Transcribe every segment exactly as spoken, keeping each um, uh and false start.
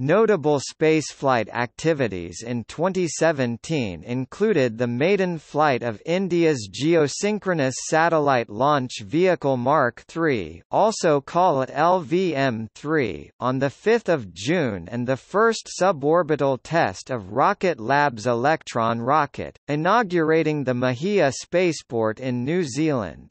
Notable spaceflight activities in twenty seventeen included the maiden flight of India's Geosynchronous Satellite Launch Vehicle Mark three, also called L V M three, on the fifth of June and the first suborbital test of Rocket Lab's Electron rocket, inaugurating the Mahia Spaceport in New Zealand.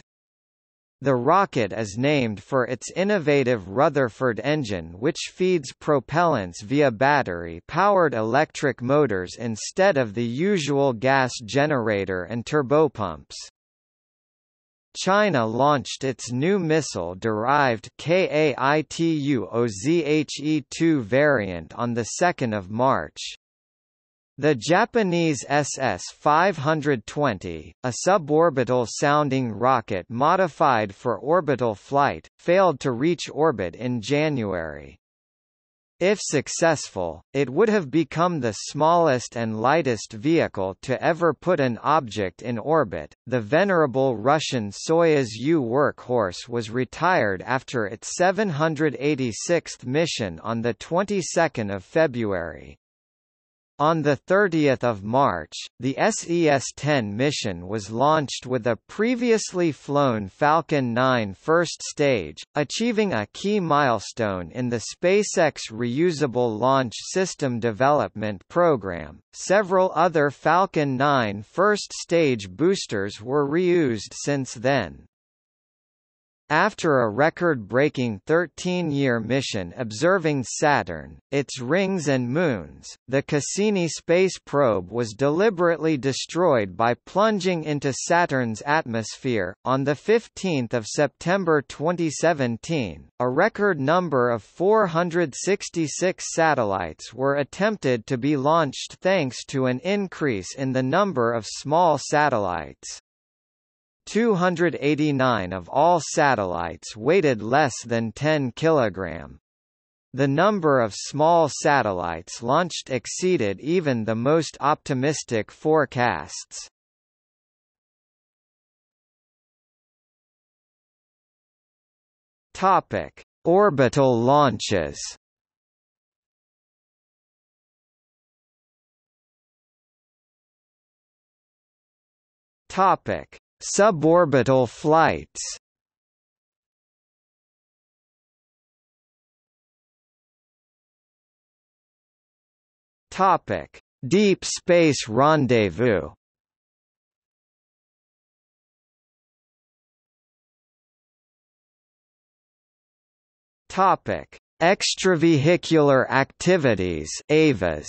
The rocket is named for its innovative Rutherford engine, which feeds propellants via battery-powered electric motors instead of the usual gas generator and turbopumps. China launched its new missile-derived Kaituozhe two variant on the second of March. The Japanese S S five twenty, a suborbital-sounding rocket modified for orbital flight, failed to reach orbit in January. If successful, it would have become the smallest and lightest vehicle to ever put an object in orbit. The venerable Russian Soyuz U workhorse was retired after its seven hundred eighty-sixth mission on the twenty-second of February. On the thirtieth of March, the S E S ten mission was launched with a previously flown Falcon nine first stage, achieving a key milestone in the SpaceX Reusable Launch System Development Program. Several other Falcon nine first stage boosters were reused since then. After a record-breaking thirteen-year mission observing Saturn, its rings and moons, the Cassini space probe was deliberately destroyed by plunging into Saturn's atmosphere. On the fifteenth of September twenty seventeen, a record number of four hundred sixty-six satellites were attempted to be launched thanks to an increase in the number of small satellites. two hundred eighty-nine of all satellites weighted less than ten kilograms. The number of small satellites launched exceeded even the most optimistic forecasts. Topic: Orbital launches. Topic: Suborbital flights. Topic: Deep Space Rendezvous. Topic: Extravehicular Activities (A V As).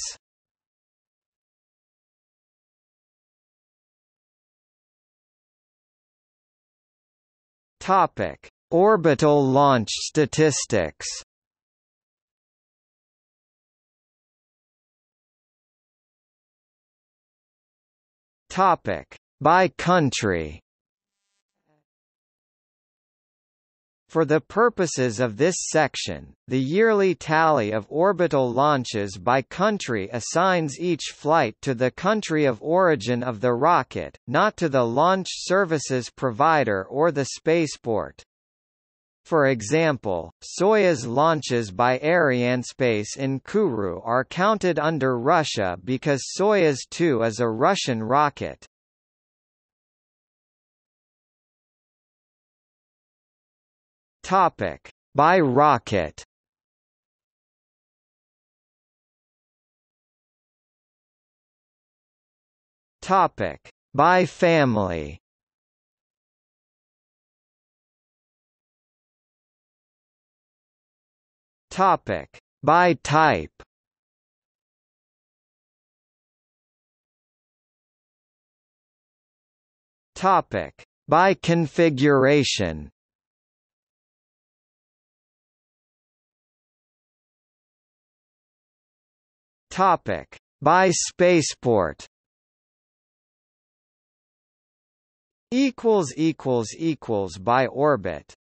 Topic: Orbital launch statistics. Topic: By country. For the purposes of this section, the yearly tally of orbital launches by country assigns each flight to the country of origin of the rocket, not to the launch services provider or the spaceport. For example, Soyuz launches by Arianespace in Kourou are counted under Russia because Soyuz two is a Russian rocket. Topic: By rocket. Topic: By family. Topic: By type. Topic: By configuration. Topic: By spaceport. Equals equals equals by orbit.